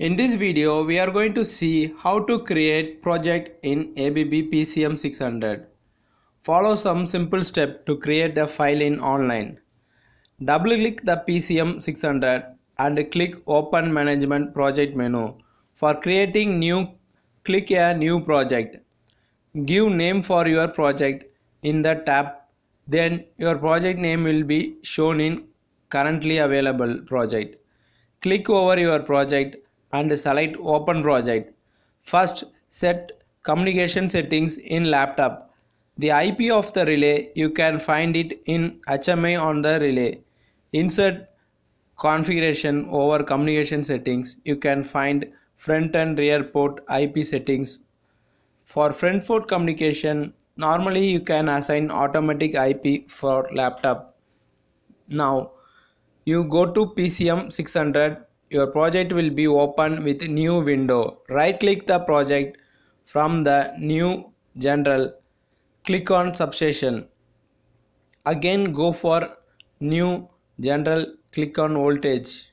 In this video, we are going to see how to create project in ABB PCM 600. Follow some simple steps to create a file in online. Double-click the PCM 600 and click Open Management Project menu. For creating new, click a New Project. Give name for your project in the tab. Then your project name will be shown in Currently Available Project. Click over your project and select Open Project. First, set communication settings in laptop. The IP of the relay, you can find it in HMI on the relay. Insert configuration over communication settings. You can find front and rear port IP settings. For front port communication, normally you can assign automatic IP for laptop. Now you go to PCM 600. Your project will be open with new window. Right click the project from the new general. Click on substation. Again go for new general. Click on voltage.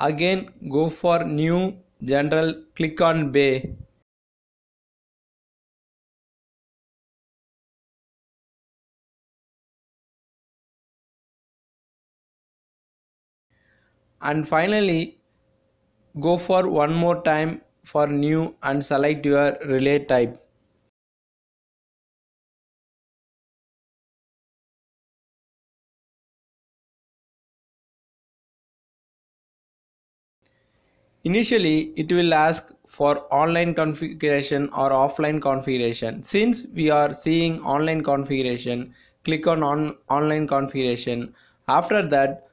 Again go for new general. Click on bay. And finally go for one more time for new and select your relay type. Initially it will ask for online configuration or offline configuration. Since we are seeing online configuration, click on online configuration. After that,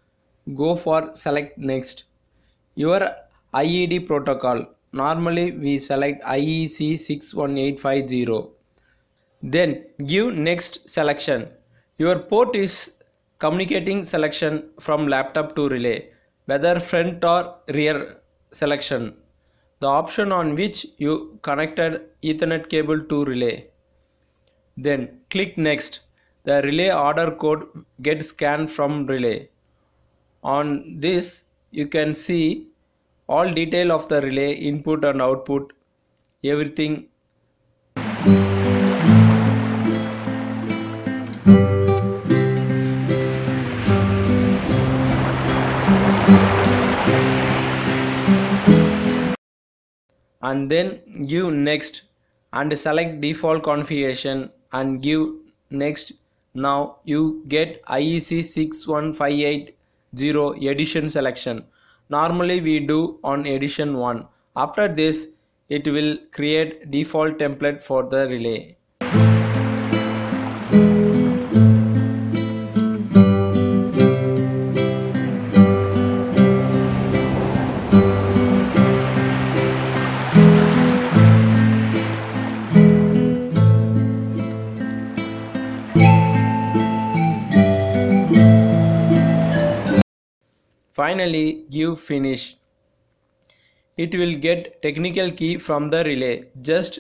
go for select next. Your IED protocol, normally we select IEC 61850. Then give next selection. Your port is communicating selection from laptop to relay, whether front or rear selection. The option on which you connected Ethernet cable to relay. Then click next. The relay order code gets scanned from relay. On this, you can see all detail of the relay, input and output, everything. And then give next and select default configuration and give next. Now you get IEC 61580 edition selection. Normally we do on edition 1. After this, it will create default template for the relay. Finally, give finish. It will get technical key from the relay. Just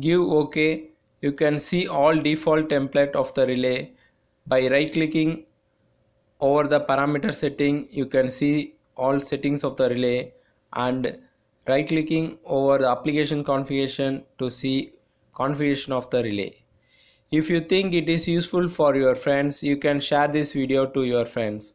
give OK. You can see all default template of the relay. By right clicking over the parameter setting, you can see all settings of the relay, and right clicking over the application configuration to see configuration of the relay. If you think it is useful for your friends, you can share this video to your friends.